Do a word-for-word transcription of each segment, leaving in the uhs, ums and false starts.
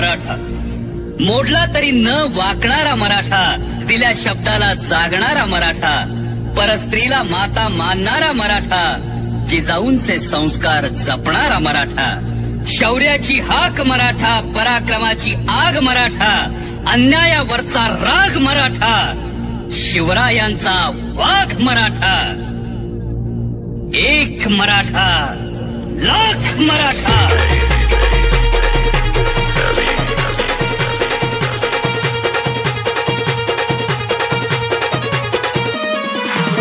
मराठा, मोडला तरी न वाकणारा मराठा, दिल्या शब्दाला जागणारा मराठा, परस्त्रीला माता मानणारा मराठा, जिजाऊंचे संस्कार जपणारा मराठा, शौर्याची हाक मराठा, पराक्रमाची आग मराठा, अन्यायावरचा राग मराठा, शिवरायांचा वाघ मराठा, एक मराठा लाख मराठा।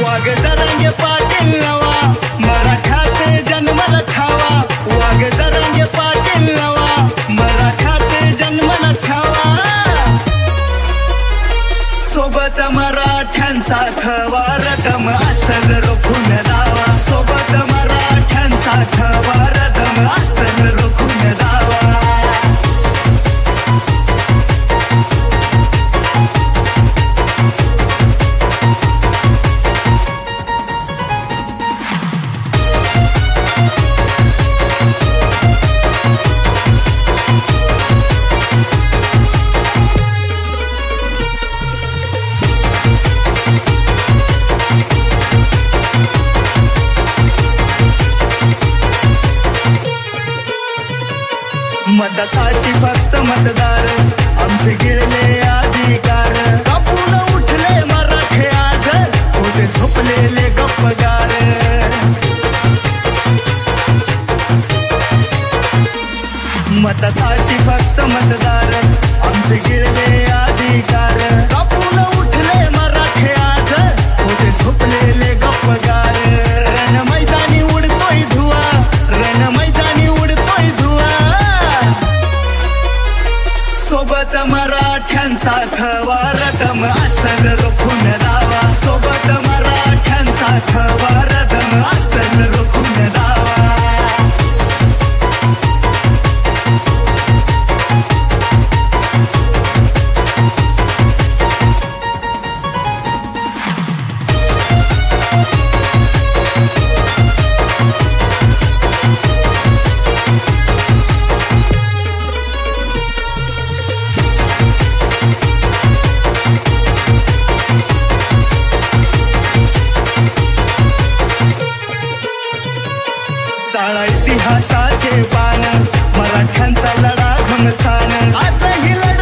वागदरंगे पाटील नवा मराठात जन्मला छावा, वागदरंगे पाटील नवा मराठात जन्मला छावा, सोबत मराठ्यांचा खवा रदम आसन रोखून लावा, सोबत मराठ्यांचा खवा रदम आसन रोखून लावा। मतासाठी फक्त मतदार आमचे गेले अधिकार, कापून उठले मराठे आज होते झोपलेले गप्पगार, मतासाठी फक्त मतदार आमचे गेले अधिकार, कापून उठले मराठे आज होते झोपलेले गप्पगार। रणमैदानी उडतोय धुवा, रणमैदानी उडतोय धुवा, सोबत मराठ्यांचा खवा रदम आसन रोखून लावा, सोबत मराठ्यांचा खवा रदम आसन रोखून लावा। इतिहासाचे पान मराठ्यांचा लढा घमसान, आजही लढा